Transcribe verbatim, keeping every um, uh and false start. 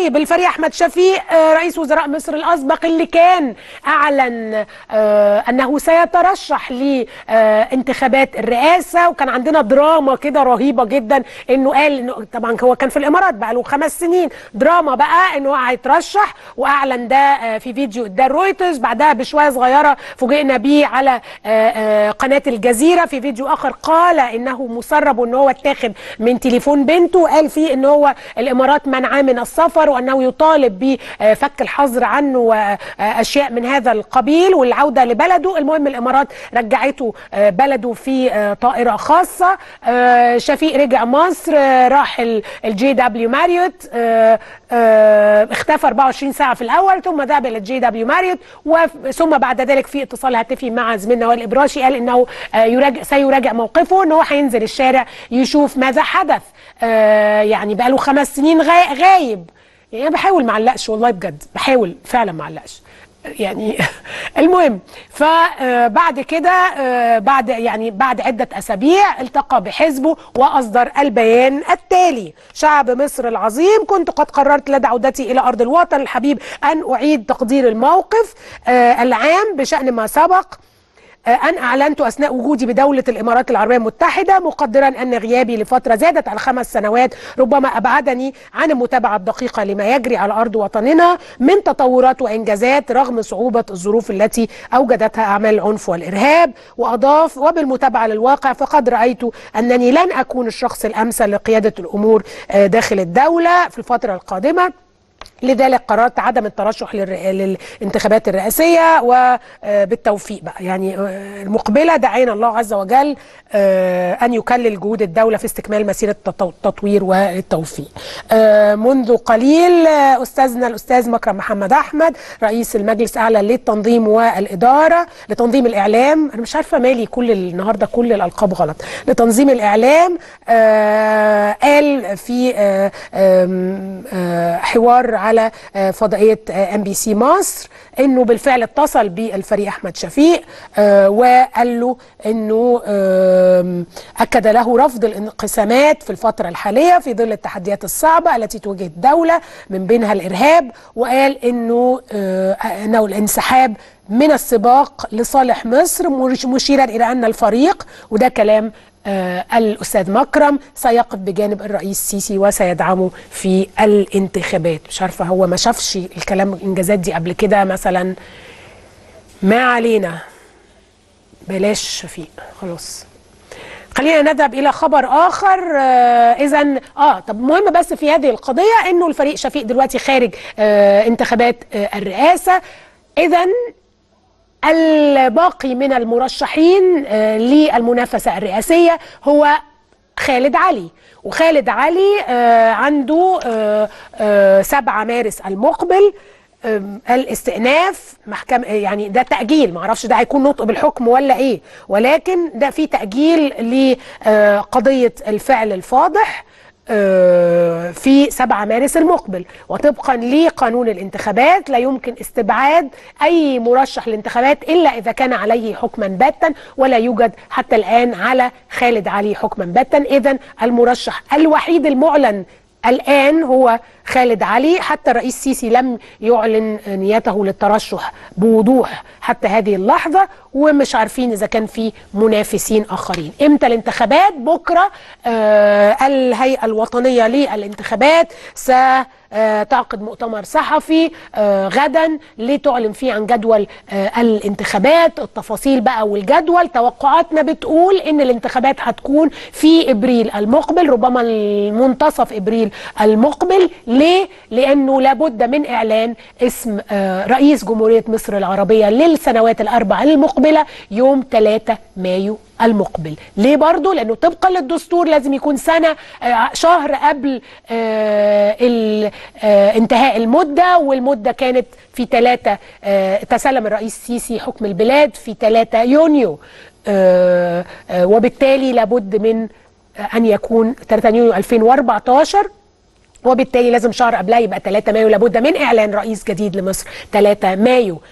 طيب الفريق أحمد شفيق رئيس وزراء مصر الأسبق اللي كان أعلن أنه سيترشح لانتخابات الرئاسة، وكان عندنا دراما كده رهيبة جدا أنه قال إنه طبعا هو كان في الإمارات بقى له خمس سنين دراما بقى أنه هيترشح، وأعلن ده في فيديو ده رويترز. بعدها بشوية صغيرة فوجئنا بيه على قناة الجزيرة في فيديو آخر قال أنه مسرب وأنه هو اتاخد من تليفون بنته، وقال فيه أنه هو الإمارات منعاه من السفر وأنه يطالب بفك الحظر عنه وأشياء من هذا القبيل والعودة لبلده. المهم الإمارات رجعته بلده في طائرة خاصة. شفيق رجع مصر، راح الجي دبليو ماريوت، اختفى أربعة وعشرين ساعة في الأول ثم ذهب إلى الجي دبليو ماريوت، ثم بعد ذلك في اتصال هاتفي مع زميلنا وائل إبراشي قال أنه يراجع سيراجع موقفه، أنه هينزل الشارع يشوف ماذا حدث. يعني بقى له خمس سنين غايب. يعني انا بحاول ما اعلقش والله بجد، بحاول فعلا ما اعلقش يعني. المهم فبعد كده بعد يعني بعد عدة أسابيع التقى بحزبه وأصدر البيان التالي: شعب مصر العظيم، كنت قد قررت لدى عودتي إلى أرض الوطن الحبيب أن أعيد تقدير الموقف العام بشأن ما سبق أن أعلنت أثناء وجودي بدولة الإمارات العربية المتحدة، مقدرا أن غيابي لفترة زادت على خمس سنوات ربما أبعدني عن المتابعة الدقيقة لما يجري على أرض وطننا من تطورات وإنجازات رغم صعوبة الظروف التي أوجدتها أعمال العنف والإرهاب. وأضاف: وبالمتابعة للواقع فقد رأيت أنني لن أكون الشخص الأمثل لقيادة الأمور داخل الدولة في الفترة القادمة، لذلك قررت عدم الترشح للانتخابات الرئاسية وبالتوفيق بقى يعني المقبلة. دعينا الله عز وجل أن يكلل جهود الدولة في استكمال مسيرة التطوير والتوفيق. منذ قليل أستاذنا الأستاذ مكرم محمد أحمد رئيس المجلس الأعلى للتنظيم والإدارة لتنظيم الإعلام، أنا مش عارفة مالي كل النهاردة كل الألقاب غلط، لتنظيم الإعلام قال في حوار على فضائية إم بي سي مصر انه بالفعل اتصل بالفريق احمد شفيق وقال له انه اكد له رفض الانقسامات في الفترة الحالية في ظل التحديات الصعبة التي تواجه الدولة من بينها الارهاب، وقال انه انه الانسحاب من السباق لصالح مصر، مشيرا الى ان الفريق وده كلام آه الأستاذ مكرم سيقف بجانب الرئيس السيسي وسيدعمه في الانتخابات. مش عارفة هو ما شافش الكلام الإنجازات دي قبل كده مثلا. ما علينا، بلاش شفيق خلاص، خلينا نذهب إلى خبر آخر. آه إذا آه طب مهم بس في هذه القضية إنه الفريق شفيق دلوقتي خارج آه انتخابات آه الرئاسة، إذا الباقي من المرشحين للمنافسة الرئاسية هو خالد علي، وخالد علي عنده سبعة مارس المقبل الاستئناف محكمة، يعني ده تأجيل، معرفش ده هيكون نطق بالحكم ولا ايه، ولكن ده في تأجيل لقضية الفعل الفاضح في سبعة مارس المقبل. وطبقا لقانون الانتخابات لا يمكن استبعاد أي مرشح للانتخابات إلا إذا كان عليه حكما باتا، ولا يوجد حتى الآن على خالد علي حكما باتا. إذن المرشح الوحيد المعلن الآن هو خالد علي، حتى الرئيس السيسي لم يعلن نيته للترشح بوضوح حتى هذه اللحظة، ومش عارفين إذا كان في منافسين آخرين. إمتى الانتخابات؟ بكرة آه الهيئة الوطنية للانتخابات س تعقد مؤتمر صحفي غدا لتعلن فيه عن جدول الانتخابات، التفاصيل بقى والجدول. توقعاتنا بتقول ان الانتخابات هتكون في ابريل المقبل، ربما منتصف ابريل المقبل. ليه؟ لانه لابد من اعلان اسم رئيس جمهورية مصر العربية للسنوات الاربع المقبلة يوم ثلاثة مايو المقبل. ليه برضو؟ لأنه طبقا للدستور لازم يكون سنة شهر قبل انتهاء المدة، والمدة كانت في ثلاثة، تسلم الرئيس السيسي حكم البلاد في ثلاثة يونيو، وبالتالي لابد من أن يكون ثلاثة يونيو ألفين وأربعتاشر، وبالتالي لازم شهر قبلها يبقى ثلاثة مايو، لابد من إعلان رئيس جديد لمصر ثلاثة مايو.